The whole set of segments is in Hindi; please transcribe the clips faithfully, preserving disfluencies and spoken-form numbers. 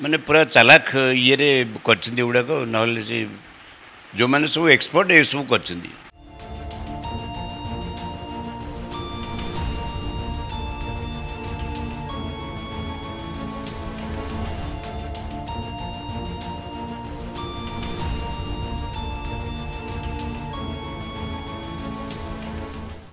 मैंने पूरा चालाक ये रे गुड़ाक न जो मैंने सब एक्सपर्ट ये सब कर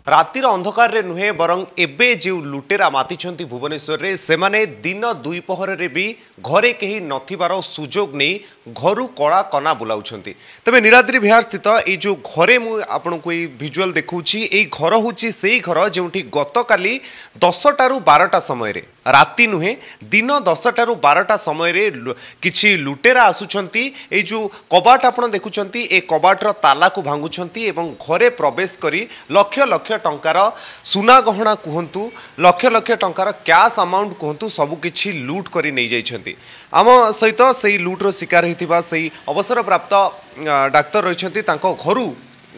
रातिर अंधकार रे नुहे बरं एबे जो लुटेरा मातिछंती भुवनेश्वर रे सेमाने दिन दुई पहर रे भी घरे केही नथिबार सुजोग नहीं घरू कड़ा कना बुलाउछंती। तबे नीलाद्री विहार स्थित ए जो घरे मु आपनकु ए विजुअल देखौछि ए घर होछि सेही घर जेउठी गतकाली दसटारू बारटा समय रे राति नुहे दिन दसटारू बारटा समय रे किछि लुटेरा आसुछंती ए जो कबाट आपन देखुछंती ए कबाटर ताला को भांगुछंती एवं घरे प्रवेश करी लक्ष लक्ष टंकार सुना गहना कहतु लक्ष लक्ष टंकार कैश अमाउंट कहतु सबकि लुट कर नहीं जाइछंती। आम सहित से लुट्र शिकार होता से अवसर प्राप्त डाक्तर रही घर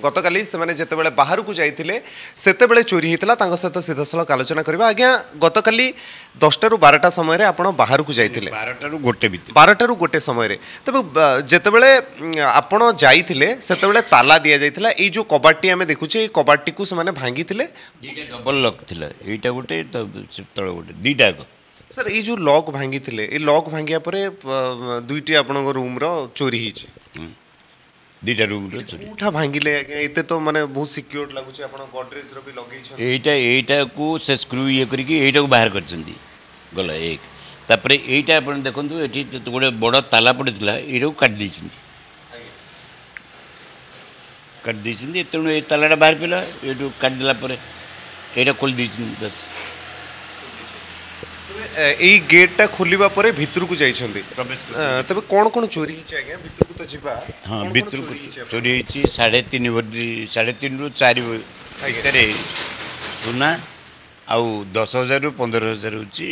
गतकाली से जितेबाला बाहर को जाते चोरी होता सहित सीधासख आलोचना करवा। आज्ञा गतकाली दसटू बारटा समय आप बाहर को जाते बारटू गोटे बारटू गोटे समय तब जितेबाला आपड़ जाते ताला दि जाता ये जो कबाटी आम देखुचे कबाटी को भांगी डबल लक थी गोटे गोटे दीटा सर ये जो लक भांगी लक भांगा पर दुईटी आप रूम रोरी दीटा रूम उठा भांगिले इते तो माने बहुत सिक्योर लागुचे आपण गॉडरेज रो भी लगै छ एटा एटा को से स्क्रू ये करी कि एटा को बाहर करछंती गला एक तापरे एटा आपण देखंतु एठी गोडे बड ताला पडीतला एरो काट दिसनी काट दिसनी तणो ए तालाडा बाहर पेला एटू काट दिला परे एटा खोल दिसनी बस ए गेटा खोलिबा परे भितर को जाई छंदी प्रवेश कर तबे कोन कोन चोरी हिच आगे भितर को तो जिबा। हां भितर को चोरी हिच साढ़े तीन बडी साढ़े तीन रु चार भितरे सुना आउ दस हज़ार रु पंद्रह हज़ार होची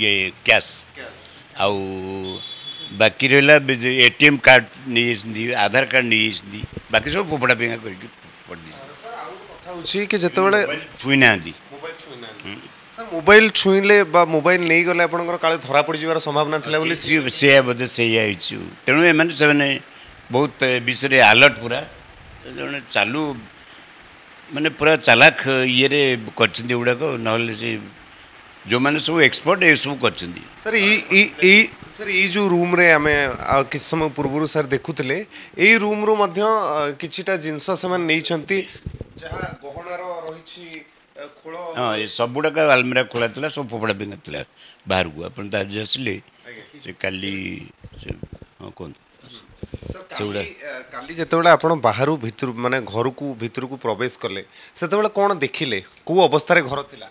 ये कैश आउ बाकी रहला एटीएम कार्ड नहीं आधार कार्ड नहीं बाकी सब पोपड़ा पेंगा करके पड़ दी। सर आउ कथा होची कि जते बडे छुइना दी मोबाइल छुइना सर मोबाइल छुईले बा मोबाइल नहीं गले आपंकर काले धरा पड़ जबार संभावना थी बोली से बोधे से तेणु एम से बहुत विषय आलर्ट पूरा जो चालू मानने पूरा चालाक ये गुड़ाक न जो मैंने सब एक्सपर्ट ये सब कर सर ये ये सर ये जो रूम रे आमे कि समय पूर्व सर देखुले ये रूम रु कि जिनस नहीं गहणार रही हाँ ये सब गुड़ाक आलमेरा खोला था सब फोपड़ा पिंगा था बाहर को अपन आज आसिले से काली हाँ कौन काली जितेबाला आपण बाहर भितर माने घर को भितर को प्रवेश कले सेतेबाला कौन देखिले को अवस्था रे घर थिला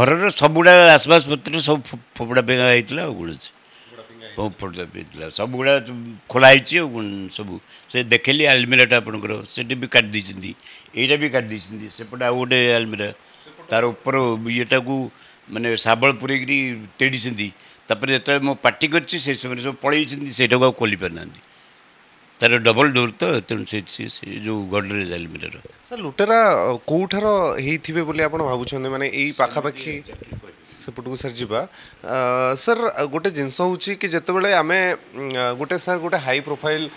घरर सब गुड़ा आसपास पत्र सब फोपड़ा पिंगा आइतला गुड़ा फोपड़ा पिंगा सब गुड़ा खोला आइछि सब से देखिले आलमेराटा आपनकर सेटी भी काट दिसंती एटा भी काट दिसंती सेपटा ओडे आलमेरा तार ऊपर येटा को मानने शाबल पूरेगी तेड़ी तापर जो मो पार्टी करती से समय सब पलैंती से खोली पार ना तार डबल डोर तो तेणु से जो गडरेज आलमीरा सर लुटेरा कौठार होते बोली आप भावुं मैंने यखापाखि सेपट को सर जावा सर गोटे जिनस हूँ कि जितेबाला आम गोटे सर गोटे हाई प्रोफाइल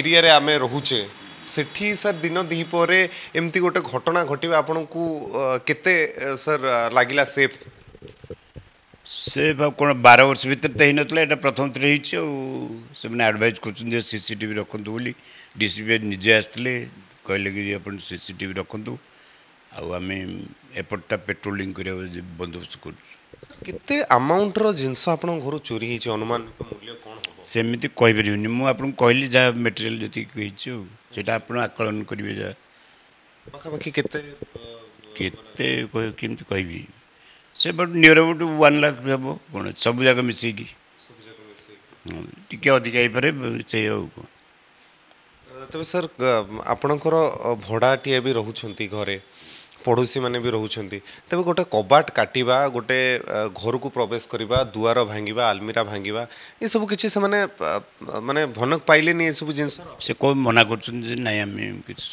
एरिया रे आमे रोचे सेठी सर दिन दीपर एमती गोटे घटना घटवा आपन को केते सर लागिला सेफ सेफ कौन बारह वर्ष भर तो ही नाला ये प्रथम थे होने आडभाइज कर सीसीटीवी रखु बोली डीसीपी निजे आसते कहले कि आप सीसीटीवी रखु आम एपटा पेट्रोलिंग कर बंदोबस्त करते आमाउंटर जिनस आप घर चोरी हो अनुमान मूल्य कौन सेमती कहीपर मुझे कहली जहाँ मेटेरियाल जी सेटा आप आकलन करेंगे जहाँ पाखापाखि कहबी से but near about one lakh हम कौन सब जगह मिसिकी टी अधिका से तेज सर आपणकर भड़ाटिया भी रोच घरे पड़ोशी मैंने भी रोचती तेज गोटे कबाट काटिबा गोटे घर को प्रवेश करवा दुआर भांगा आलमीरा भांगा ये सब किसी से माने माने भनक पाइले नहीं सब जिन से कोई मना कर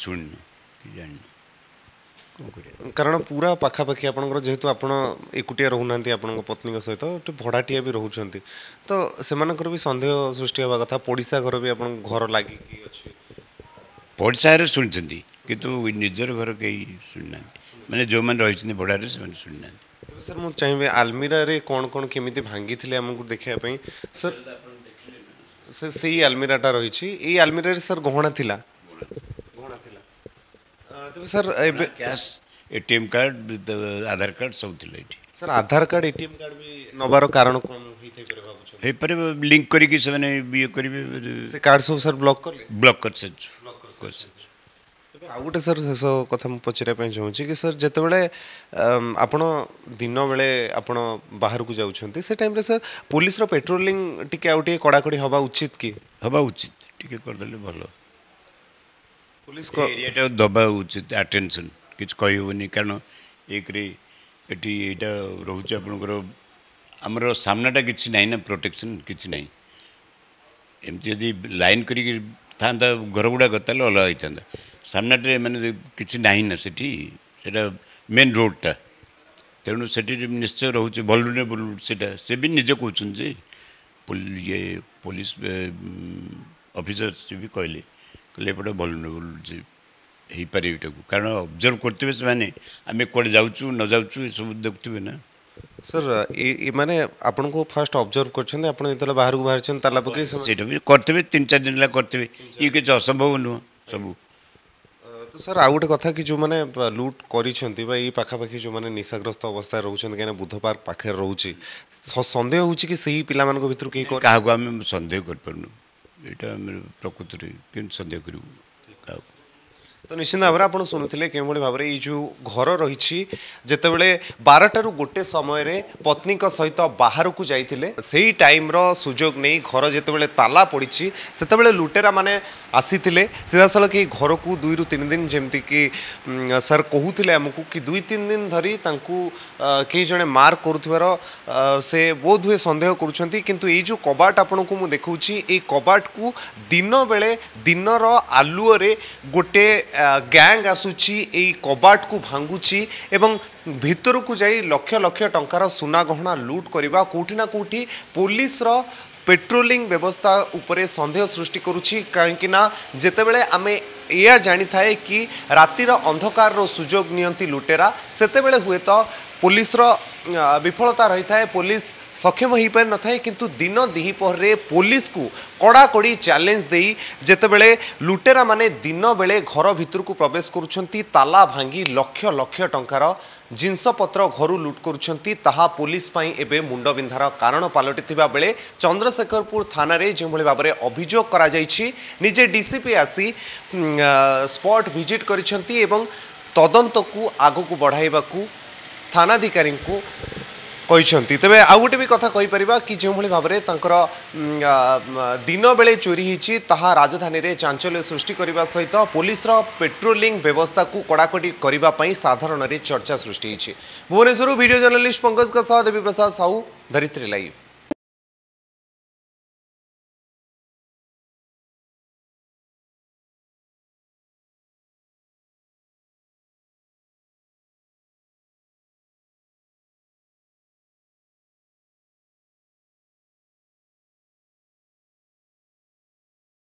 सुन कारण पूरा पाखापाखी आपर जेहेतु आप एकुटिया रहू ना आपन पत्नी सहित तो भड़ाटिया भी रोचान तो से सन्देह सृष्टि होगा कथा पड़शा घर भी आप घर लगे अच्छे पड़शा शुणी कितु निजर घर कहीं शुणुना मैंने जो मैंने रही भड़ाटे से शुणुना सर मुझे चाहिए आलमिरा कौन कौन केमी भांगी थे आमको देखापी सर सर से आलमिराटा रही ये आलमिरा सर गहना थी गहना थी तो sir cash ATM card Aadhaar card सब थी sir Aadhaar card ATM card भी नबार कारण कौन हो पार लिंक करके से कार्ड सब सर ब्लॉक कर ब्लॉक कर सारी आ गोटे सर शेष कथा पचारे चाहूँगी कि सर जिते बड़े आप दिन बेले आप बाहर को जाऊँच से टाइम सर पुलिस पेट्रोलिंग टी आउ कड़ाकड़ी हवा उचित कि हवा उचित टी करदे भल पुलिस एरिया दबा उचित आटेनसन कि कही कारण एक रोच आमर सामनाटा कि ना ना प्रोटेक्शन किसी ना एमती यदि लाइन कर था घर गुड़ाक अलग होता सामनाटे मैंने किसी ना ना से मेन रोडटा तेणु से निश्चय रोचे भल्युरेबल से भी निजे कौन जे ये पुलिस ऑफिसर से भी कहले कहले एपटे भल्युरेबल जे हो पारे कारण ऑब्जर्व करते से आम कौटे जाऊँ न जाऊँ सब देखुए ना सर ये मैंने आपन को फास्ट ऑब्जर्व करते आपल बाहर को बाहर ताला पकई करते तीन चार दिन लगा करते ये किसी असंभव नुह सब तो सर आउ गोटे कथा कि जो मैंने लुट करपाखि जो मैंने निशाग्रस्त अवस्था रोचे कहीं बुध पार्क पाखे रोचे सन्देह हो पिला भर कहीं क्या आम सन्देह कर प्रकृति के सन्देह कर तो निश्चित भाव में आप शुणुते कि भाव में जो घर रही जितेबले बारटारू गोटे समय पत्नी सहित बाहर को जाते से टाइम सुजोग नहीं घर जितेबले ताला पड़ी से लुटेरा मैंने आसी सीधा साल कि घर को दुई रु तीन दिन जमती कि सर कहते आमको कि दुई तीन दिन धरी कई जड़े मार्क करुवर से बोध हुए सन्देह करो कबाट आपण को मुझे देखा ये कबाट को दिन बेले दिन आलुअ गोटे गैंग आसूची एई कबाट को भांगुची एवं भीतर को जाई लक्ष लक्ष टंकार सुना गहना लूट करिबा कोठी ना कोठी पुलिस रो पेट्रोलिंग व्यवस्था उपरे संदेह सृष्टि करुची काहेकि ना जेतेबेले आमे एया जानी थाए कि रातिर अंधकार रो सुजोग नियंती लुटेरा सेतेबेले हुए तो पुलिस रो विफलता रही थाए पुलिस सक्षम हो पार न थाए किंतु दिन दिपहर में पुलिस को कड़ाकड़ी चैलेंज दे जेतेबेले लुटेरा माने दिन बेले घर भीतर को प्रवेश करुछंती ताला भांगी लक्ष लक्ष टंकार जिनसपत्र घर लुट करुछंती ताहा पुलिस पाई एबे मुंडबिंधार कारण पलटिथिबा बेले चंद्रशेखरपुर थाना रे जे भाव में अभियोग करा जायछि निजे डीसीपी आसी स्पॉट विजिट करिसंती एवं तदंत को आगु को बढ़ाइबाकू थानाधिकारी को कहते तेज आउ गोटे भी कथा कही पारिबा कि जो भाई भाव में दिन बेले चोरी होती ताहा राजधानी रे चांचल्य सृष्टि करने सहित पुलिस पेट्रोलिंग व्यवस्था को कड़ाकड़ी करने साधारण चर्चा सृष्टि भुवनेश्वर वीडियो जर्नलिस्ट पंकज का साथ देवी प्रसाद साहू धरित्री लाइव।